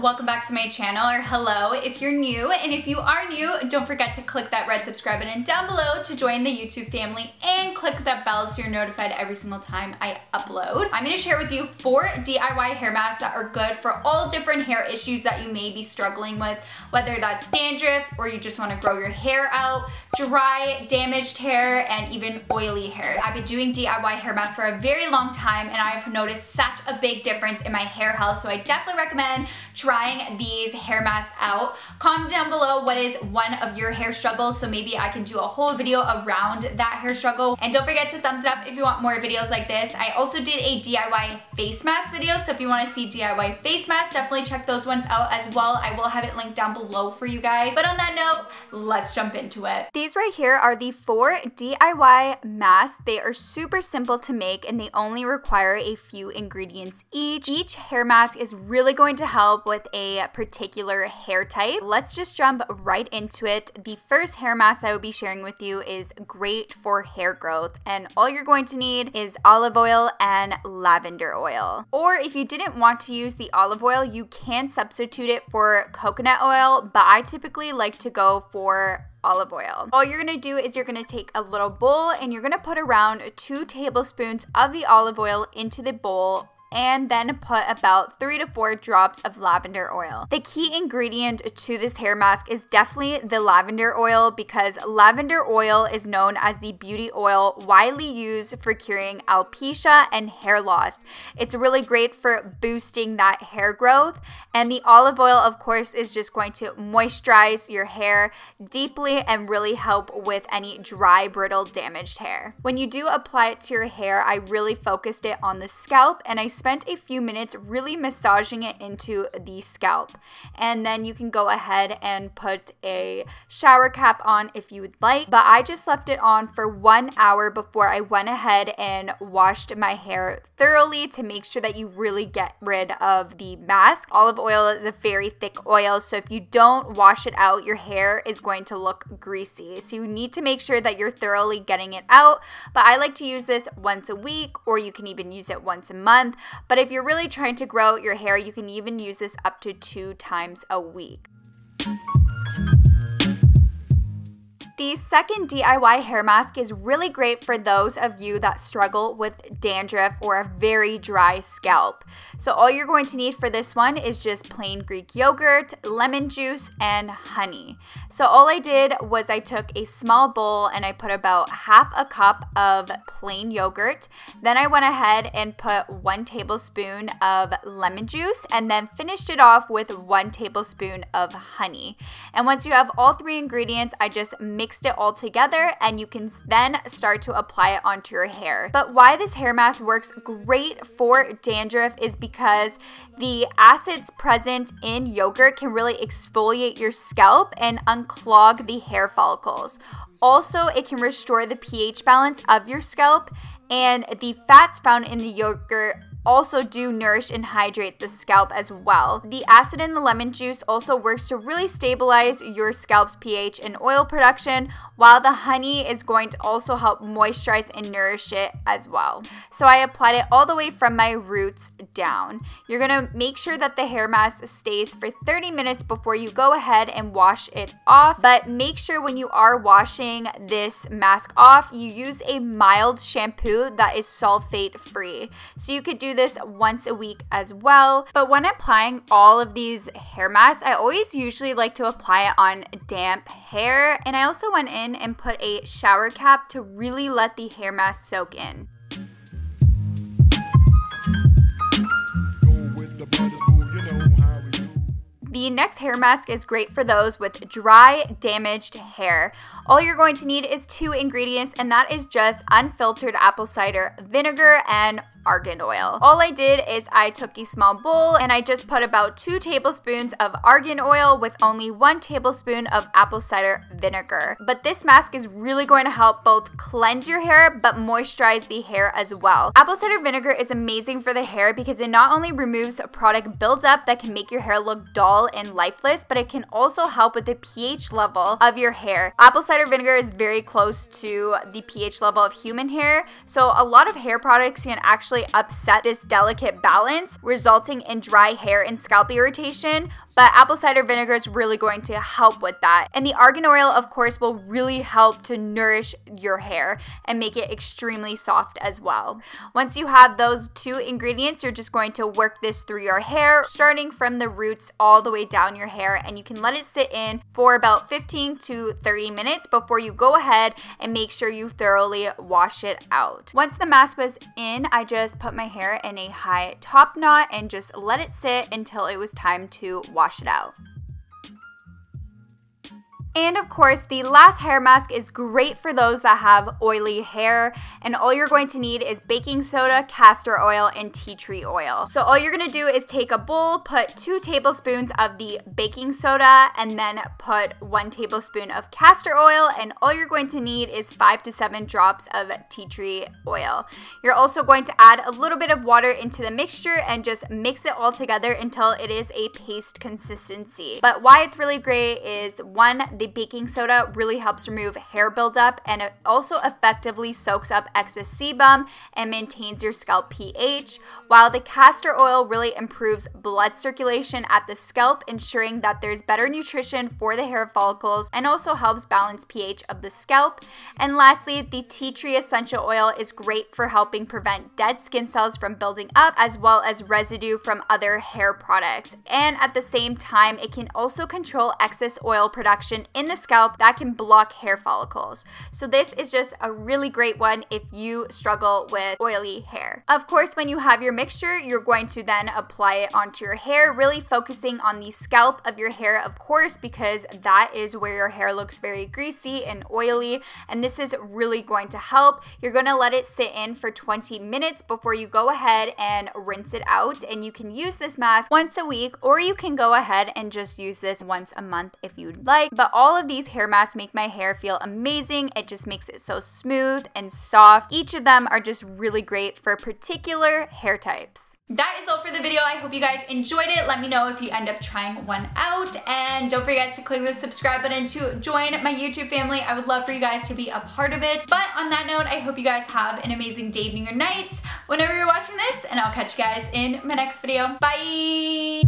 welcome back to my channel, or hello if you're new. And if you are new, don't forget to click that red subscribe button down below to join the YouTube family and click that bell so you're notified every single time I upload. I'm going to share with you 4 DIY hair masks that are good for all different hair issues that you may be struggling with, whether that's dandruff or you just want to grow your hair out, dry, damaged hair, and even oily hair. I've been doing DIY hair masks for a very long time and I've noticed such a big difference in my hair health, so I definitely recommend trying these hair masks out. Comment down below what is one of your hair struggles so maybe I can do a whole video around that hair struggle. And don't forget to thumbs up if you want more videos like this. I also did a DIY face mask video, so if you want to see DIY face masks, definitely check those ones out as well. I will have it linked down below for you guys. But on that note, let's jump into it. These right here are the 4 DIY masks. They are super simple to make and they only require a few ingredients each. Each hair mask is really going to help with a particular hair type. Let's just jump right into it. The first hair mask that I will be sharing with you is great for hair growth, and all you're going to need is olive oil and lavender oil. Or if you didn't want to use the olive oil, you can substitute it for coconut oil, but I typically like to go for olive oil. All you're gonna do is you're gonna take a little bowl and you're gonna put around 2 tablespoons of the olive oil into the bowl, and then put about 3 to 4 drops of lavender oil. The key ingredient to this hair mask is definitely the lavender oil, because lavender oil is known as the beauty oil widely used for curing alopecia and hair loss. It's really great for boosting that hair growth, and the olive oil, of course, is just going to moisturize your hair deeply and really help with any dry, brittle, damaged hair. When you do apply it to your hair, I really focused it on the scalp, and I spent a few minutes really massaging it into the scalp. And then you can go ahead and put a shower cap on if you would like, but I just left it on for 1 hour before I went ahead and washed my hair thoroughly to make sure that you really get rid of the mask. Olive oil is a very thick oil, so if you don't wash it out, your hair is going to look greasy, so you need to make sure that you're thoroughly getting it out. But I like to use this once a week, or you can even use it once a month. But if you're really trying to grow your hair, you can even use this up to 2 times a week. The second DIY hair mask is really great for those of you that struggle with dandruff or a very dry scalp. So all you're going to need for this one is just plain Greek yogurt, lemon juice, and honey. So all I did was I took a small bowl and I put about half a cup of plain yogurt. Then I went ahead and put 1 tablespoon of lemon juice and then finished it off with 1 tablespoon of honey. And once you have all 3 ingredients, I just mixed it all together, and you can then start to apply it onto your hair. But why this hair mask works great for dandruff is because the acids present in yogurt can really exfoliate your scalp and unclog the hair follicles. Also, it can restore the pH balance of your scalp, and the fats found in the yogurt also do nourish and hydrate the scalp as well. The acid in the lemon juice also works to really stabilize your scalp's pH and oil production, while the honey is going to also help moisturize and nourish it as well. So I applied it all the way from my roots down. You're gonna make sure that the hair mask stays for 30 minutes before you go ahead and wash it off, but make sure when you are washing this mask off, you use a mild shampoo that is sulfate free. So you could do this once a week as well. But when applying all of these hair masks, I always usually like to apply it on damp hair, and I also went in and put a shower cap to really let the hair mask soak in. The next hair mask is great for those with dry, damaged hair. All you're going to need is 2 ingredients, and that is just unfiltered apple cider vinegar and Argan oil. All I did is I took a small bowl and I just put about 2 tablespoons of Argan oil with only 1 tablespoon of apple cider vinegar. But this mask is really going to help both cleanse your hair but moisturize the hair as well. Apple cider vinegar is amazing for the hair because it not only removes product buildup that can make your hair look dull and lifeless, but it can also help with the pH level of your hair. Apple cider vinegar is very close to the pH level of human hair, so a lot of hair products can actually actually upset this delicate balance, resulting in dry hair and scalp irritation, but apple cider vinegar is really going to help with that. And the argan oil, of course, will really help to nourish your hair and make it extremely soft as well. Once you have those two ingredients, you're just going to work this through your hair, starting from the roots all the way down your hair, and you can let it sit in for about 15 to 30 minutes before you go ahead and make sure you thoroughly wash it out. Once the mask was in, I just put my hair in a high top knot and just let it sit until it was time to wash it out. And of course, the last hair mask is great for those that have oily hair, and all you're going to need is baking soda, castor oil, and tea tree oil. So all you're gonna do is take a bowl, put 2 tablespoons of the baking soda, and then put 1 tablespoon of castor oil, and all you're going to need is 5 to 7 drops of tea tree oil. You're also going to add a little bit of water into the mixture and just mix it all together until it is a paste consistency. But why it's really great is, one, the baking soda really helps remove hair buildup, and it also effectively soaks up excess sebum and maintains your scalp pH, while the castor oil really improves blood circulation at the scalp, ensuring that there's better nutrition for the hair follicles and also helps balance pH of the scalp. And lastly, the tea tree essential oil is great for helping prevent dead skin cells from building up, as well as residue from other hair products. And at the same time, it can also control excess oil production in the scalp that can block hair follicles. So this is just a really great one if you struggle with oily hair. Of course, when you have your mixture, you're going to then apply it onto your hair, really focusing on the scalp of your hair, of course, because that is where your hair looks very greasy and oily, and this is really going to help. You're going to let it sit in for 20 minutes before you go ahead and rinse it out, and you can use this mask once a week, or you can go ahead and just use this once a month if you'd like. But all of these hair masks make my hair feel amazing. It just makes it so smooth and soft. Each of them are just really great for particular hair types. That is all for the video. I hope you guys enjoyed it. Let me know if you end up trying one out, and don't forget to click the subscribe button to join my YouTube family. I would love for you guys to be a part of it. But on that note, I hope you guys have an amazing day, evening, or night whenever you're watching this, and I'll catch you guys in my next video. Bye!